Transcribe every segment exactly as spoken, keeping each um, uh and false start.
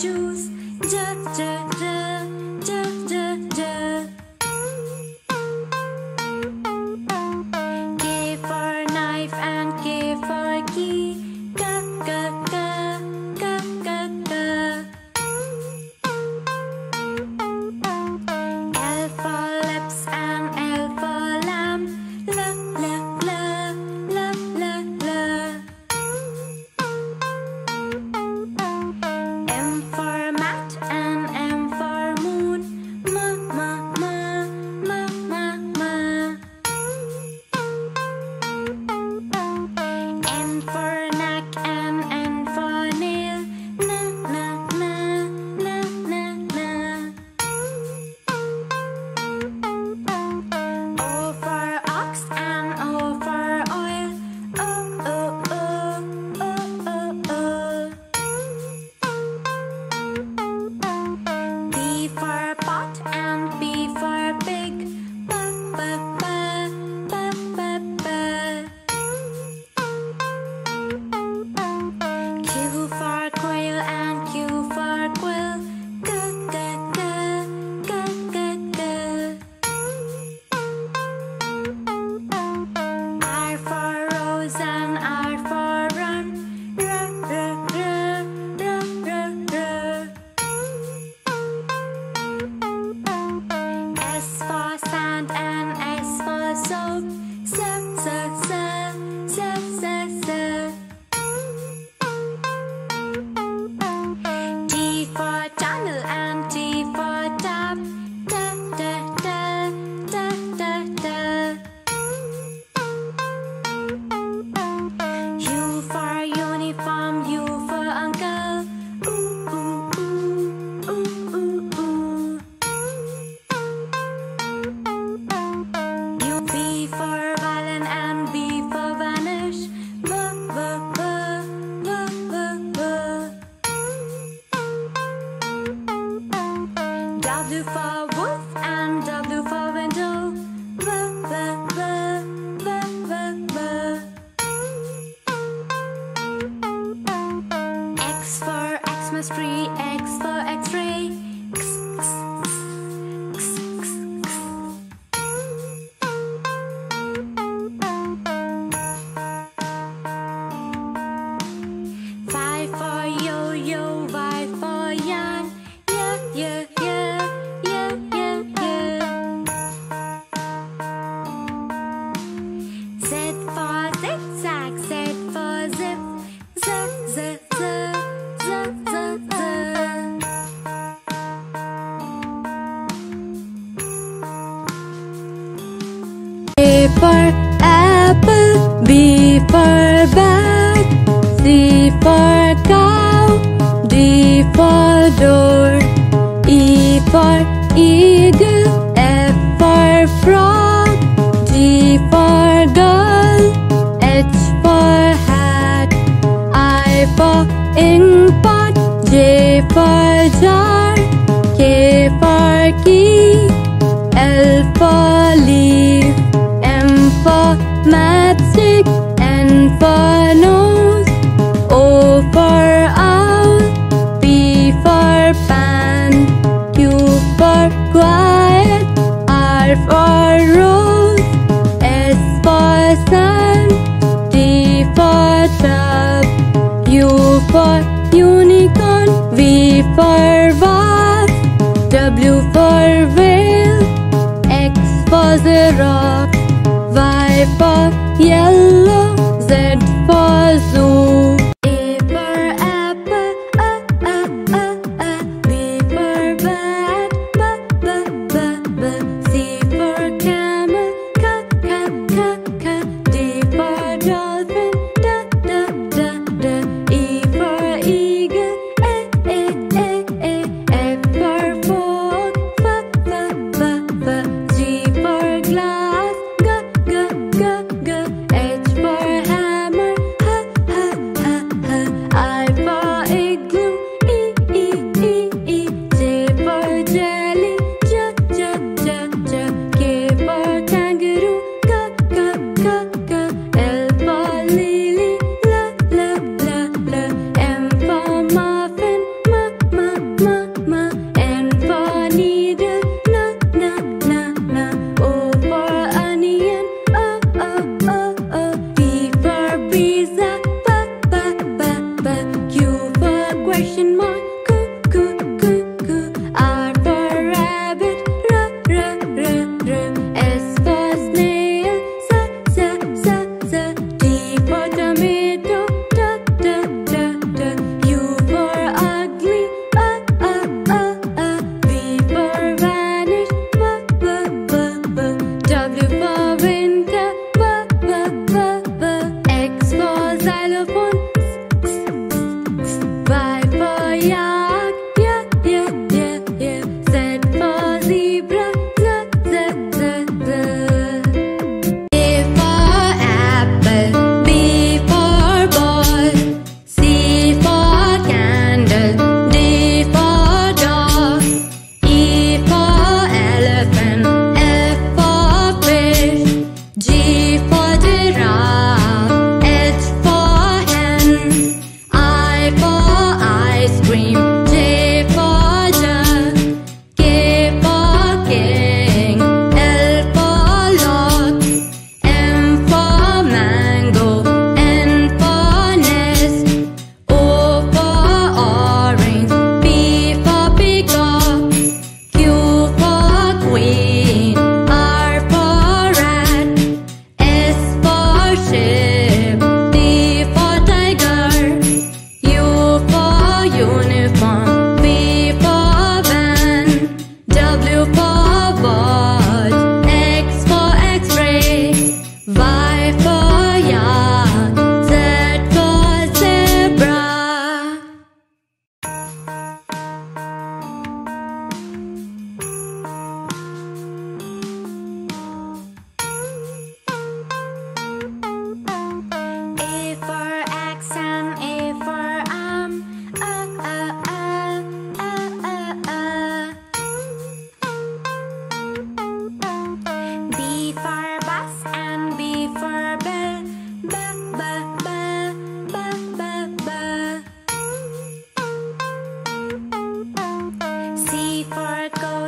juice. Ja, ja, ja, ja, ja, ja. K for knife and K for key. Ka, ka, ka, ka, ka, ka. L for lips and L for lamb. La, la, la, la, la, la. W for wolf and W for window. W, W, W, W, W, W. X for Xmas tree, X for X-ray. X, X, X, X, X, X. Five for yo-yo, Y for yarn. Yeah, yeah. A for apple, B for bag, C for cow, D for door, E for eagle, F for frog, G for girl, H for hat, I for ink pot, J for jar, K for key, L for leaf. For matchstick, N for nose, O for owl, P for pan, Q for quiet, R for rose, S for sun, T for tub, U for unicorn, V for vase, W for whale, X for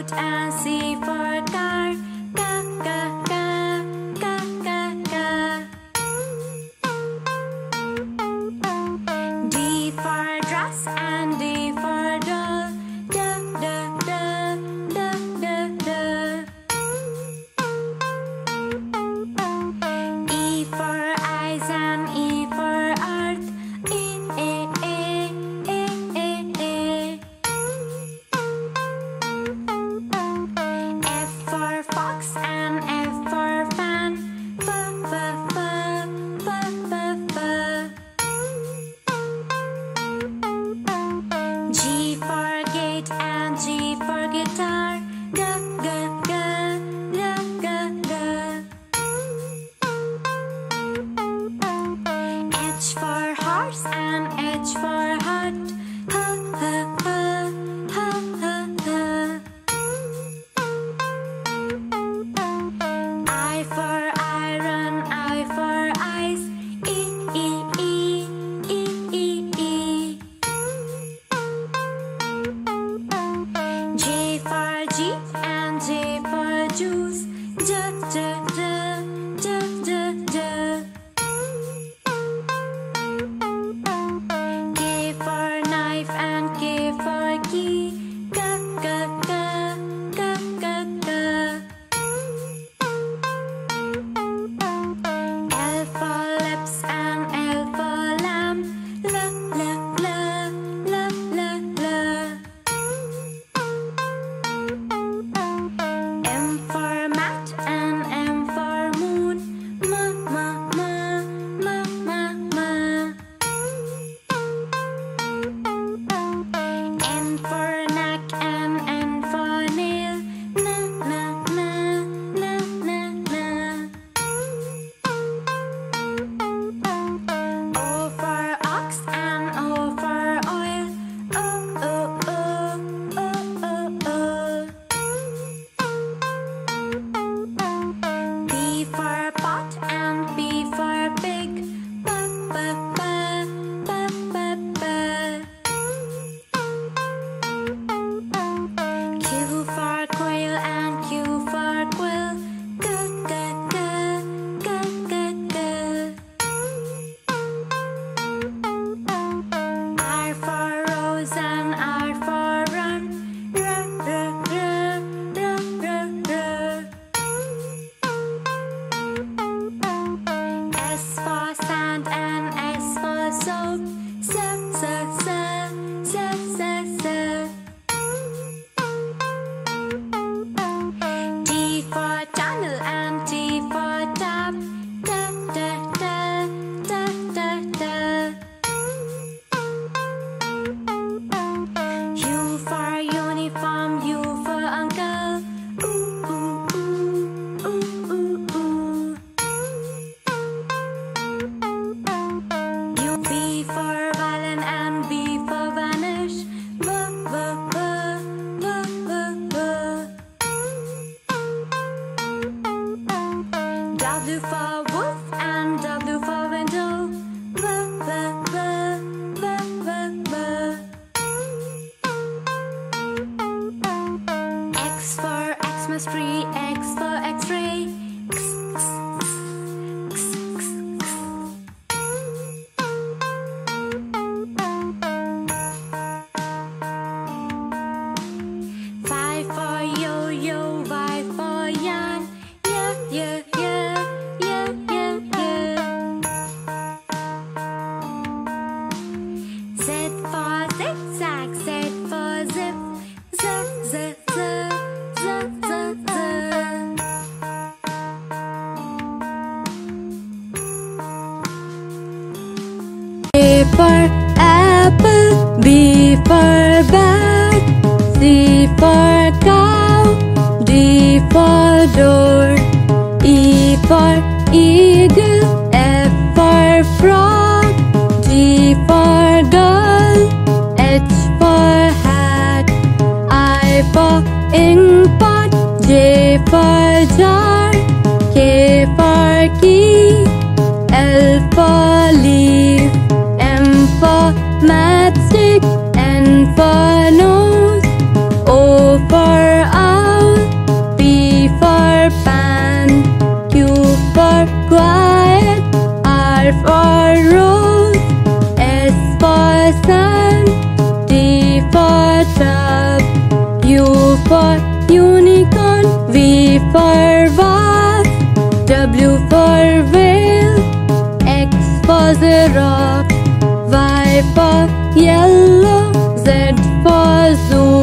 such a C for car. Ka, ka, ka, ka, ka, ka. D for dress and D for doll. Da, da, da, da, da, da. E for eyes and E for earth. E, E, E, E, E, E. F for fox and F for fan. F, F, F, F, F, F. G for gate and G for guitar. G, G, G, G, G, G. H for horse and H for heart. H, H, H, H, H, H. I for iron, I for eyes. E, E, E, E, E, E. J for jeep and J for juice. J, J, J, J, J, J. K for knife and K for key. K, K, K, K, K, K. L for lips and L for lamb. La, la, la, la, la, la. M for mat and M for moon. Ma, ma, ma, ma, ma, ma. N for neck and N for nail. Na, na, na, na, na, na. O for ox and O for oil. O, O, O, O, O, O. P for pot and P for pig. P, P, P, P, P, P. Q for quail and Q for quill. K, K, K, K, K, K. R for rose and R for run. R, R, R, R, R, R. S for sand and S for soap. S, S, S, S, S, S, S. T for tunnel and T for tap. Tap, tap, tap, tap, tap, tap. U for uniform, U for uncle. Ooh, ooh, ooh, ooh, ooh, ooh. U, V for violin and V for vanish. V, V, V, V, V, V. W for wolf and W for window. V, V, V, V, V, V. X for Xmas tree, X for X-ray. X, X, X, X, X, X. Five for yo-yo, Y for yarn. Yeah, yeah, yeah, yeah, yeah, yeah. Z for zigzag, Z for zip. Z, Z, Z, Z, Z, Z. A for apple, B for bag, C for cow, D for door, E for eagle, F for frog, G for girl, H for hat. I for ink pot, J for jar, K for key, L for leaf, M for matchstick, N for nose, O for eye. for unicorn, V for vase, W for whale, X for the rock, Y for yellow, Z for zoo.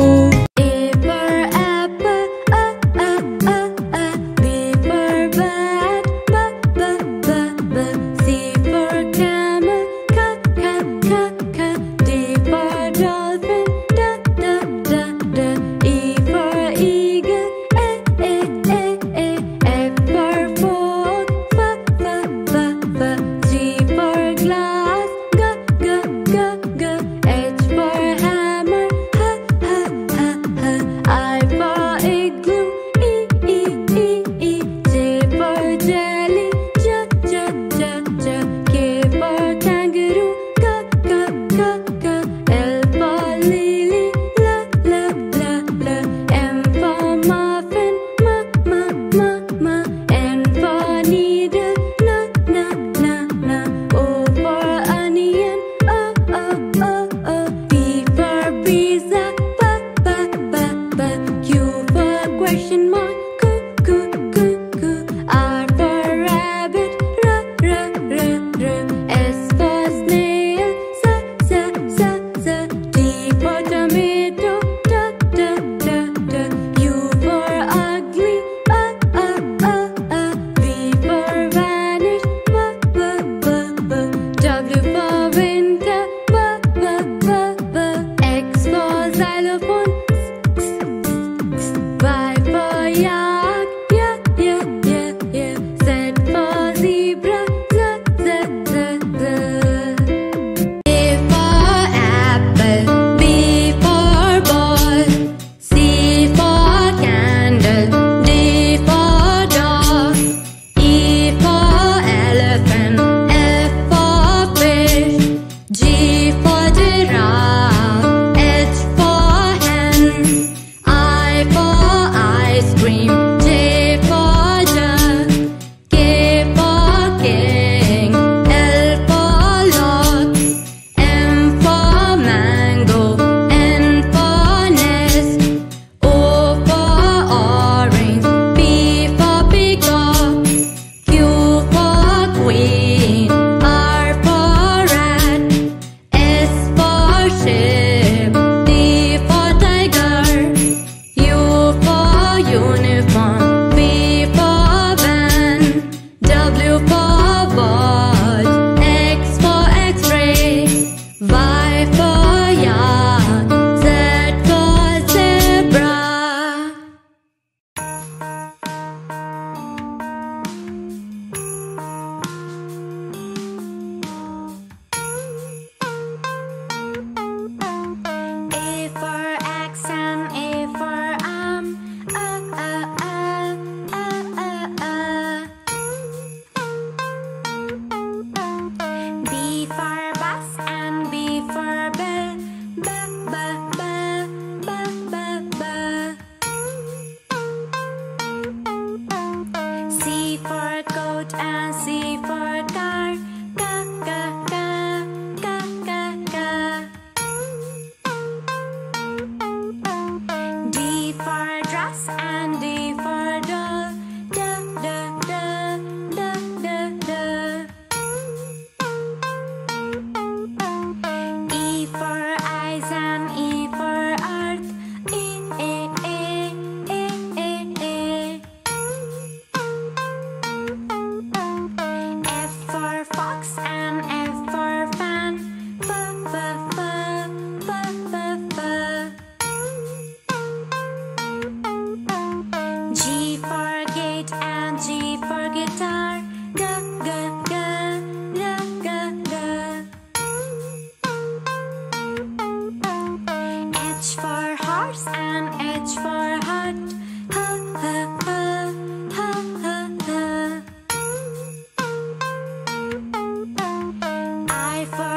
I